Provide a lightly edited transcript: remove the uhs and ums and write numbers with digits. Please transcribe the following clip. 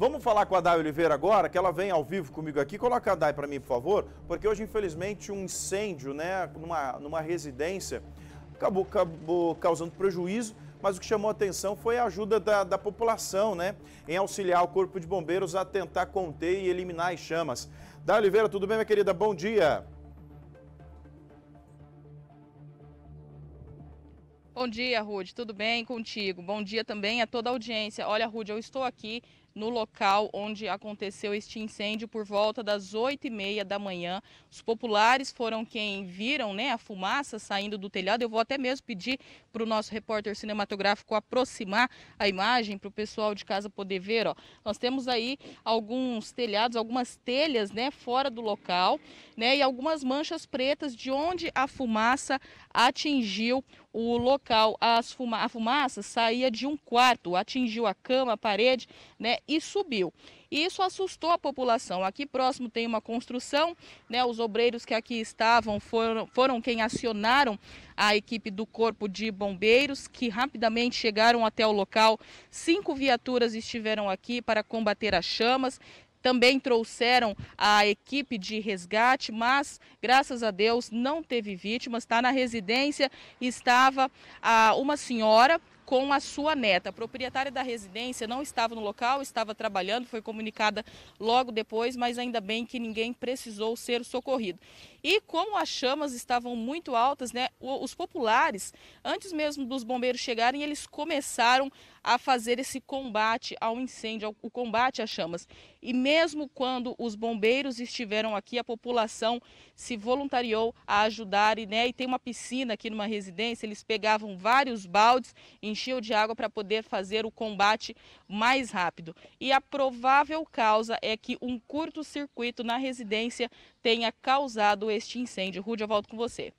Vamos falar com a Dai Oliveira agora, que ela vem ao vivo comigo aqui. Coloca a Dai para mim, por favor, porque hoje, infelizmente, um incêndio, né, numa residência acabou causando prejuízo, mas o que chamou a atenção foi a ajuda da população, né, em auxiliar o Corpo de Bombeiros a tentar conter e eliminar as chamas. Dai Oliveira, tudo bem, minha querida? Bom dia. Bom dia, Rudi. Tudo bem contigo? Bom dia também a toda a audiência. Olha, Rudi, eu estou aqui no local onde aconteceu este incêndio por volta das 8h30 da manhã. Os populares foram quem viram, né, a fumaça saindo do telhado. Eu vou até mesmo pedir para o nosso repórter cinematográfico aproximar a imagem para o pessoal de casa poder ver. Ó. Nós temos aí alguns telhados, algumas telhas, né, fora do local, né, e algumas manchas pretas de onde a fumaça atingiu o local. A fumaça saía de um quarto, atingiu a cama, a parede, né, e subiu. E isso assustou a população. Aqui próximo tem uma construção, né? Os obreiros que aqui estavam foram quem acionaram a equipe do Corpo de Bombeiros, que rapidamente chegaram até o local. 5 viaturas estiveram aqui para combater as chamas. Também trouxeram a equipe de resgate, mas, graças a Deus, não teve vítimas. Tá? Na residência estava uma senhora com a sua neta. A proprietária da residência não estava no local, estava trabalhando, foi comunicada logo depois, mas ainda bem que ninguém precisou ser socorrido. E como as chamas estavam muito altas, né, os populares, antes mesmo dos bombeiros chegarem, eles começaram a fazer esse combate ao incêndio, o combate às chamas. E mesmo quando os bombeiros estiveram aqui, a população se voluntariou a ajudar, né, e tem uma piscina aqui numa residência, eles pegavam vários baldes, enchiam de água para poder fazer o combate mais rápido. E a provável causa é que um curto-circuito na residência tenha causado este incêndio. Rudi, eu volto com você.